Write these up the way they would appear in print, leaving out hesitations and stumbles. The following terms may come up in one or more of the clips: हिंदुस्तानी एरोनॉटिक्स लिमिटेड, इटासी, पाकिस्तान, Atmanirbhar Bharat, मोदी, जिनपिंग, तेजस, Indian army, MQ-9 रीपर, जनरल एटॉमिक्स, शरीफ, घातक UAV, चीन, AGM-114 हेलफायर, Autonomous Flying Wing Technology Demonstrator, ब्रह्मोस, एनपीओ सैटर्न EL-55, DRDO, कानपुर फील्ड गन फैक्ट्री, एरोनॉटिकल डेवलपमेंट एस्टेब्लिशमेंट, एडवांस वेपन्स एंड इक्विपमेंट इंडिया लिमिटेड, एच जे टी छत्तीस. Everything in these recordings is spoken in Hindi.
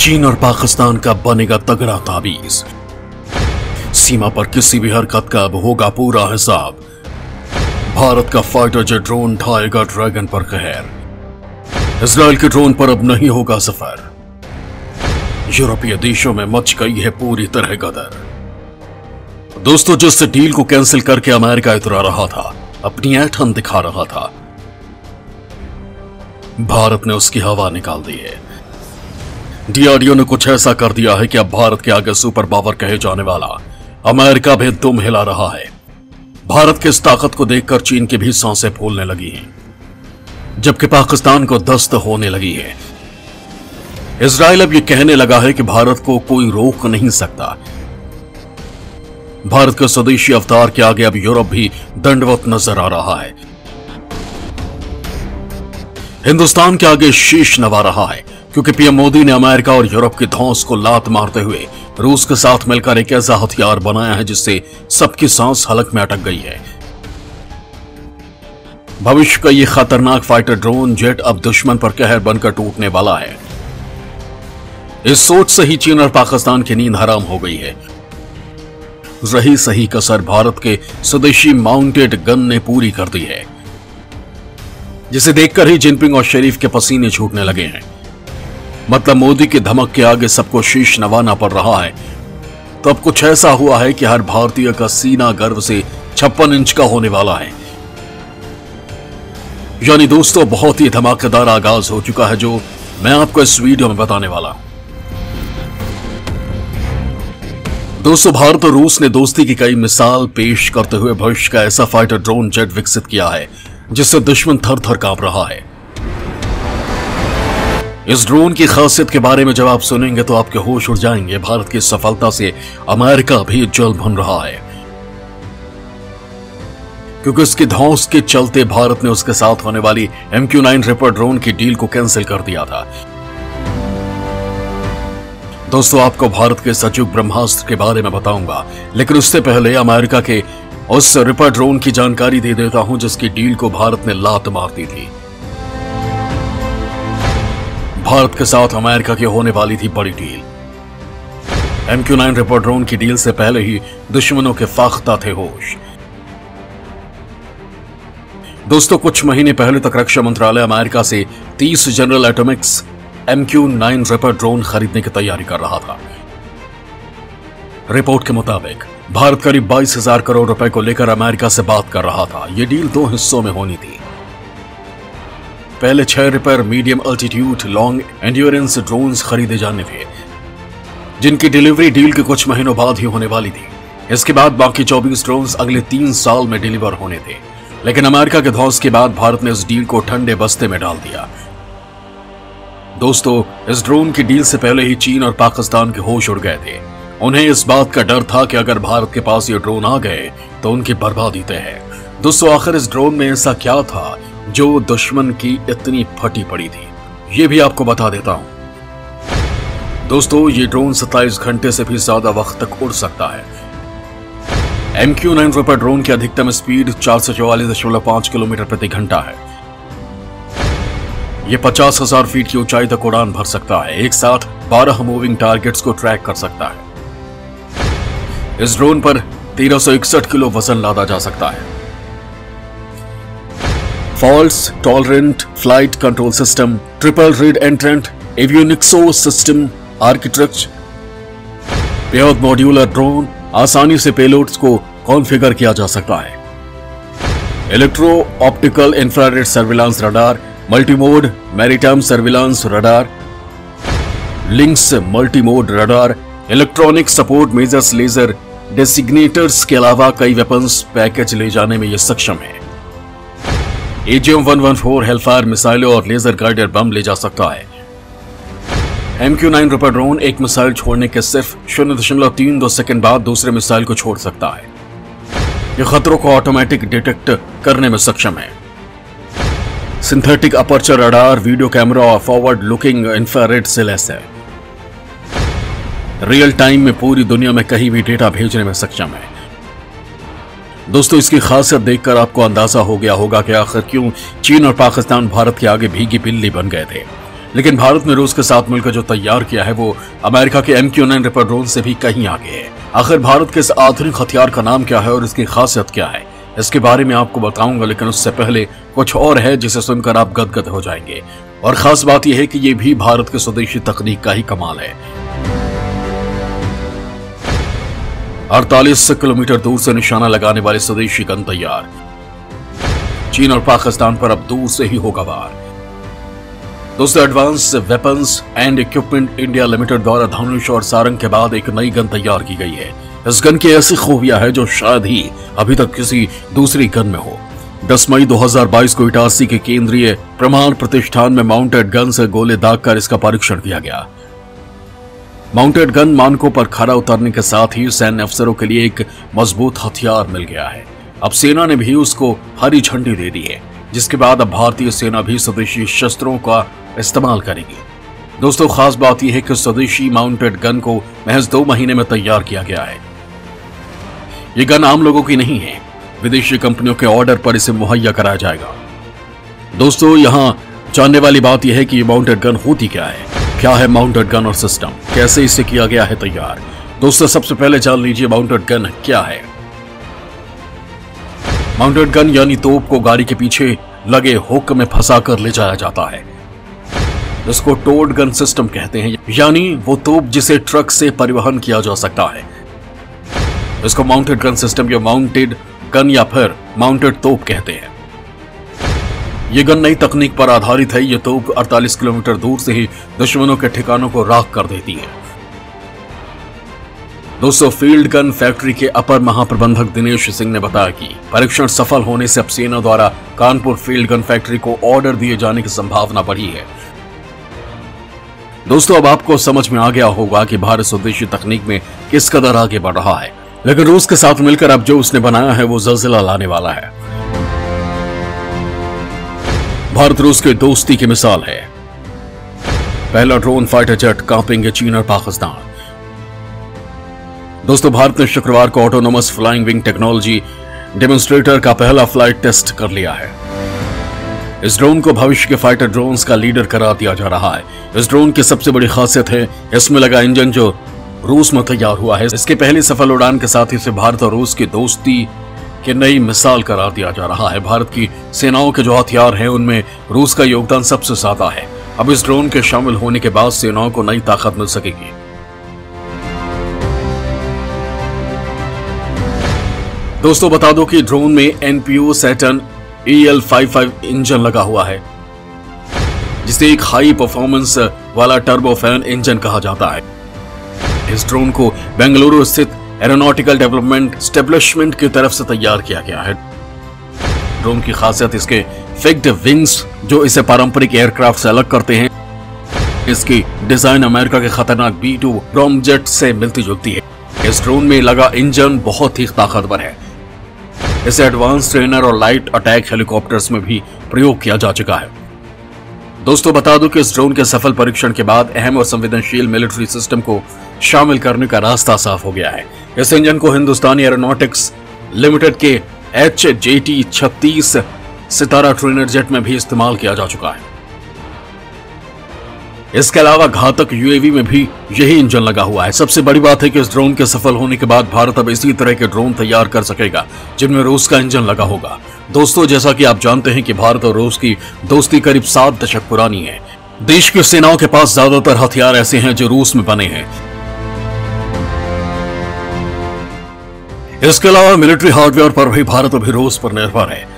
चीन और पाकिस्तान का बनेगा तगड़ा ताबीज। सीमा पर किसी भी हरकत का अब होगा पूरा हिसाब। भारत का फाइटर जेट ड्रोन ढाएगा ड्रैगन पर कहर। इजराइल के ड्रोन पर अब नहीं होगा सफर। यूरोपीय देशों में मच गई है पूरी तरह गदर। दोस्तों, जिस डील को कैंसिल करके अमेरिका इतरा रहा था, अपनी ऐठन दिखा रहा था, भारत ने उसकी हवा निकाल दी है। डीआरडीओ ने कुछ ऐसा कर दिया है कि अब भारत के आगे सुपर पावर कहे जाने वाला अमेरिका भी दुम हिला रहा है। भारत की इस ताकत को देखकर चीन की भी सांसें फूलने लगी हैं, जबकि पाकिस्तान को दस्त होने लगी है। इजराइल अब यह कहने लगा है कि भारत को कोई रोक नहीं सकता। भारत के स्वदेशी अवतार के आगे अब यूरोप भी दंडवत नजर आ रहा है। हिंदुस्तान के आगे शीश नवा रहा है, क्योंकि पीएम मोदी ने अमेरिका और यूरोप की धौंस को लात मारते हुए रूस के साथ मिलकर एक ऐसा हथियार बनाया है जिससे सबकी सांस हलक में अटक गई है। भविष्य का यह खतरनाक फाइटर ड्रोन जेट अब दुश्मन पर कहर बनकर टूटने वाला है। इस सोच से ही चीन और पाकिस्तान की नींद हराम हो गई है। रही सही कसर भारत के स्वदेशी माउंटेड गन ने पूरी कर दी है, जिसे देखकर ही जिनपिंग और शरीफ के पसीने छूटने लगे हैं। मतलब मोदी के धमक के आगे सबको शीश नवाना पड़ रहा है। तो अब कुछ ऐसा हुआ है कि हर भारतीय का सीना गर्व से 56 इंच का होने वाला है। यानी दोस्तों, बहुत ही धमाकेदार आगाज हो चुका है, जो मैं आपको इस वीडियो में बताने वाला। दोस्तों, भारत और रूस ने दोस्ती की कई मिसाल पेश करते हुए भविष्य का ऐसा फाइटर ड्रोन जेट विकसित किया है जिससे दुश्मन थर थर कांप रहा है। इस ड्रोन की खासियत के बारे में जब आप सुनेंगे तो आपके होश उड़ जाएंगे। भारत की सफलता से अमेरिका भी जल भन रहा है, क्योंकि उसकी धौंस के चलते भारत ने उसके साथ होने वाली MQ-9 रीपर ड्रोन की डील को कैंसिल कर दिया था। दोस्तों, आपको भारत के सचिव ब्रह्मास्त्र के बारे में बताऊंगा, लेकिन उससे पहले अमेरिका के उस रिपर ड्रोन की जानकारी दे देता हूं जिसकी डील को भारत ने लात मार दी थी। भारत के साथ अमेरिका की होने वाली थी बड़ी डील। MQ-9 रिपर ड्रोन की डील से पहले ही दुश्मनों के फाख्ता थे होश। दोस्तों, कुछ महीने पहले तक रक्षा मंत्रालय अमेरिका से 30 जनरल एटॉमिक्स MQ-9 Reaper drone खरीदने की तैयारी कर रहा था। रिपोर्ट के मुताबिक भारत करीब 22,000 करोड़ रुपए को लेकर अमेरिका से बात कर रहा था। यह डील 2 हिस्सों में होनी थी। पहले 6 Reaper medium altitude long endurance drones खरीदे जाने थे, जिनकी डिलीवरी डील के कुछ महीनों बाद ही होने वाली थी। इसके बाद बाकी 24 ड्रोन्स अगले 3 साल में डिलीवर होने थे। लेकिन अमेरिका के धौस के बाद भारत ने इस डील को ठंडे बस्ते में डाल दिया। दोस्तों, इस ड्रोन की डील से पहले ही चीन और पाकिस्तान के होश उड़ गए थे। उन्हें इस बात का डर था कि अगर भारत के पास ये ड्रोन आ गए तो उनकी बर्बादी तय है। दोस्तों, आखिर इस ड्रोन में ऐसा क्या था जो दुश्मन की इतनी फटी पड़ी थी, ये भी आपको बता देता हूं। दोस्तों, ये ड्रोन 27 घंटे से भी ज्यादा वक्त तक उड़ सकता है। MQ-9 रीपर ड्रोन की अधिकतम स्पीड 444.5 किलोमीटर प्रति घंटा है। ये 50,000 फीट की ऊंचाई तक उड़ान भर सकता है। एक साथ 12 मूविंग टारगेट्स को ट्रैक कर सकता है। इस ड्रोन पर 1361 किलो वजन लादा जा सकता है। Fault tolerant flight control system, triple redundant एवियोनिक्सो system architecture, बेहद मॉड्यूलर ड्रोन, आसानी से पेलोड्स को कॉन्फिगर किया जा सकता है। Electro optical infrared surveillance radar, multimode maritime surveillance radar, Lynx multimode radar, electronic support measures, laser designators के अलावा कई वेपन्स पैकेज ले जाने में यह सक्षम है। AGM-114 हेलफायर मिसाइलों और लेजर गाइडेड बम ले जा सकता है। MQ-9 रीपर ड्रोन एक मिसाइल छोड़ने के सिर्फ 0.32 सेकंड बाद दूसरे मिसाइल को छोड़ सकता है। यह खतरों को ऑटोमेटिक डिटेक्ट करने में सक्षम है। Synthetic aperture radar, video camera और फॉरवर्ड लुकिंग इंफ्रारेड से लैस है। रियल टाइम में पूरी दुनिया में कहीं भी डेटा भेजने में सक्षम है। दोस्तों, इसकी खासियत देखकर आपको अंदाजा हो गया होगा कि आखिर क्यों चीन और पाकिस्तान भारत के आगे भीगी बिल्ली बन गए थे। लेकिन भारत ने रूस के साथ मिलकर जो तैयार किया है वो अमेरिका के MQ-9 रीपर ड्रोन से भी कहीं आगे है। आखिर भारत के इस आधुनिक हथियार का नाम क्या है और इसकी खासियत क्या है, इसके बारे में आपको बताऊंगा, लेकिन उससे पहले कुछ और है जिसे सुनकर आप गदगद हो जाएंगे। और खास बात यह है कि ये भी भारत के स्वदेशी तकनीक का ही कमाल है। 48 किलोमीटर दूर से निशाना लगाने वाले स्वदेशी गन तैयार। चीन और पाकिस्तान पर अब दूर से ही होगा वार। दोस्तों, एडवांस वेपन्स एंड इक्विपमेंट इंडिया लिमिटेड द्वारा धनुष और सारंग के बाद एक नई गन तैयार की गई है। इस गन की ऐसी खूबियां है जो शायद ही अभी तक किसी दूसरी गन में हो। 10 मई 2022 को इटासी के केंद्रीय प्रमाण प्रतिष्ठान में माउंटेड गन से गोले दागकर इसका परीक्षण किया गया। माउंटेड गन मानकों पर खरा उतरने के साथ ही सैन्य अफसरों के लिए एक मजबूत हथियार मिल गया है। अब सेना ने भी उसको हरी झंडी दे दी है, जिसके बाद अब भारतीय सेना भी स्वदेशी शस्त्रों का इस्तेमाल करेगी। दोस्तों, खास बात यह है कि स्वदेशी माउंटेड गन को महज 2 महीने में तैयार किया गया है। ये गन आम लोगों की नहीं है, विदेशी कंपनियों के ऑर्डर पर इसे मुहैया कराया जाएगा। दोस्तों, यहाँ जानने वाली बात यह है कि माउंटेड गन होती क्या है माउंटेड गन और सिस्टम, कैसे इसे किया गया है तैयार। दोस्तों, सबसे पहले जान लीजिए माउंटेड गन क्या है। माउंटेड गन यानी तोप को गाड़ी के पीछे लगे हुक में फंसा कर ले जाया जाता है। इसको टोड गन सिस्टम कहते हैं, यानी वो तोप जिसे ट्रक से परिवहन किया जा सकता है, इसको माउंटेड गन सिस्टम या माउंटेड गन या फिर माउंटेड तोप कहते हैं। ये गन नई तकनीक पर आधारित है। ये तोप 48 किलोमीटर दूर से ही दुश्मनों के ठिकानों को राख कर देती है। दोस्तों, फील्ड गन फैक्ट्री के अपर महाप्रबंधक दिनेश सिंह ने बताया कि परीक्षण सफल होने से अब सेना द्वारा कानपुर फील्ड गन फैक्ट्री को ऑर्डर दिए जाने की संभावना बढ़ी है। दोस्तों, अब आपको समझ में आ गया होगा कि भारत स्वदेशी तकनीक में किस कदर आगे बढ़ रहा है, लेकिन रूस के साथ मिलकर अब जो उसने बनाया है वो जलजिला लाने वाला है। भारत रूस के दोस्ती की मिसाल है। पहला ड्रोन फाइटर जेट, कांपेंगे चीन और पाकिस्तान। दोस्तों, भारत ने शुक्रवार को autonomous flying wing technology demonstrator का पहला फ्लाइट टेस्ट कर लिया है। इस ड्रोन को भविष्य के फाइटर ड्रोन्स का लीडर करार दिया जा रहा है। इस ड्रोन की सबसे बड़ी खासियत है इसमें लगा इंजन जो रूस में तैयार हुआ है। इसके पहली सफल उड़ान के साथ ही इसे भारत और रूस की दोस्ती की नई मिसाल करार दिया जा रहा है। भारत की सेनाओं के जो हथियार हैं उनमें रूस का योगदान सबसे ज्यादा है। अब इस ड्रोन के शामिल होने के बाद सेनाओं को नई ताकत मिल सकेगी। दोस्तों, बता दो कि ड्रोन में एनपीओ सैटर्न EL-55 इंजन लगा हुआ है, जिसे एक हाई परफॉर्मेंस वाला टर्बोफैन इंजन कहा जाता है। इस ड्रोन को बेंगलुरु स्थित एरोनॉटिकल डेवलपमेंट एस्टेब्लिशमेंट की तरफ से तैयार किया गया है। ड्रोन की खासियत इसके फिक्ड विंग्स जो इसे पारंपरिक एयरक्राफ्ट से अलग करते हैं। इसकी डिजाइन अमेरिका के खतरनाक B-2 ब्रह्मोस से मिलती जुलती है। इस ड्रोन में लगा इंजन बहुत ही ताकतवर है। इसे एडवांस ट्रेनर और लाइट अटैक हेलीकॉप्टर्स में भी प्रयोग किया जा चुका है। दोस्तों, बता दूं कि इस ड्रोन के सफल परीक्षण के बाद अहम और संवेदनशील मिलिट्री सिस्टम को शामिल करने का रास्ता साफ हो गया है। इस इंजन को हिंदुस्तानी एरोनॉटिक्स लिमिटेड के HJT-36 सितारा ट्रेनर जेट में भी इस्तेमाल किया जा चुका है। इसके अलावा घातक UAV में भी यही इंजन लगा हुआ है। सबसे बड़ी बात है कि इस ड्रोन के सफल होने के बाद भारत अब इसी तरह के ड्रोन तैयार कर सकेगा जिनमें रूस का इंजन लगा होगा। दोस्तों, जैसा कि आप जानते हैं कि भारत और रूस की दोस्ती करीब 7 दशक पुरानी है। देश की सेनाओं के पास ज्यादातर हथियार ऐसे हैं जो रूस में बने हैं। इसके अलावा मिलिट्री हार्डवेयर पर भी भारत अभी रूस पर निर्भर है।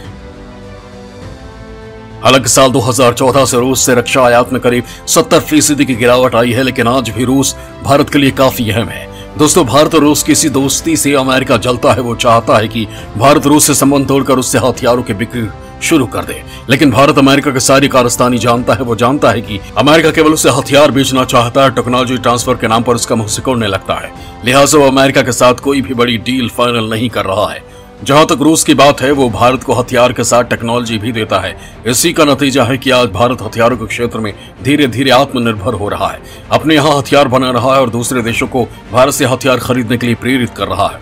हालांकि साल 2014 से रूस से रक्षा आयात में करीब 70% की गिरावट आई है, लेकिन आज भी रूस भारत के लिए काफी अहम है। दोस्तों, भारत और रूस की इसी दोस्ती से अमेरिका जलता है। वो चाहता है कि भारत रूस से संबंध तोड़कर उससे हथियारों की बिक्री शुरू कर दे, लेकिन भारत अमेरिका की सारी कारस्तानी जानता है। वो जानता है कि अमेरिका केवल उसे हथियार बेचना चाहता है, टेक्नोलॉजी ट्रांसफर के नाम पर उसका मुंह सिकोड़ने लगता है। लिहाजा वो अमेरिका के साथ कोई भी बड़ी डील फाइनल नहीं कर रहा है। जहां तक रूस की बात है, वो भारत को हथियार के साथ टेक्नोलॉजी भी देता है। इसी का नतीजा है कि आज भारत हथियारों के क्षेत्र में धीरे धीरे आत्मनिर्भर हो रहा है, अपने यहाँ हथियार बना रहा है और दूसरे देशों को भारत से हथियार खरीदने के लिए प्रेरित कर रहा है।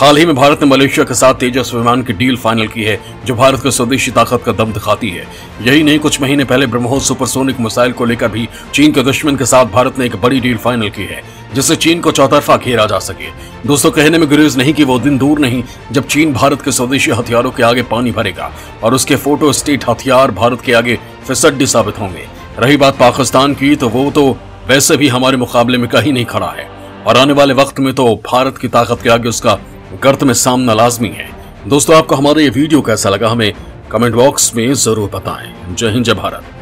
हाल ही में भारत ने मलेशिया के साथ तेजस विमान की डील फाइनल की है, जो भारत की स्वदेशी ताकत का दम दिखाती है। यही नहीं, कुछ महीने पहले ब्रह्मोस सुपरसोनिक मिसाइल को लेकर भी चीन के दुश्मन के साथ भारत ने एक बड़ी डील फाइनल की है, जिससे चीन को चौतरफा घेरा जा सके। दोस्तों, कहने में गुरेज नहीं कि वो दिन दूर नहीं जब चीन भारत के स्वदेशी हथियारों के आगे पानी भरेगा और उसके फोटो स्टेट हथियार भारत के आगे फिसड्डी साबित होंगे। रही बात पाकिस्तान की, तो वो तो वैसे भी हमारे मुकाबले में कहीं नहीं खड़ा है और आने वाले वक्त में तो भारत की ताकत के आगे उसका गर्त में सामना लाजमी है। दोस्तों, आपको हमारा ये वीडियो कैसा लगा हमें कमेंट बॉक्स में जरूर बताएं। जय हिंद, जय भारत।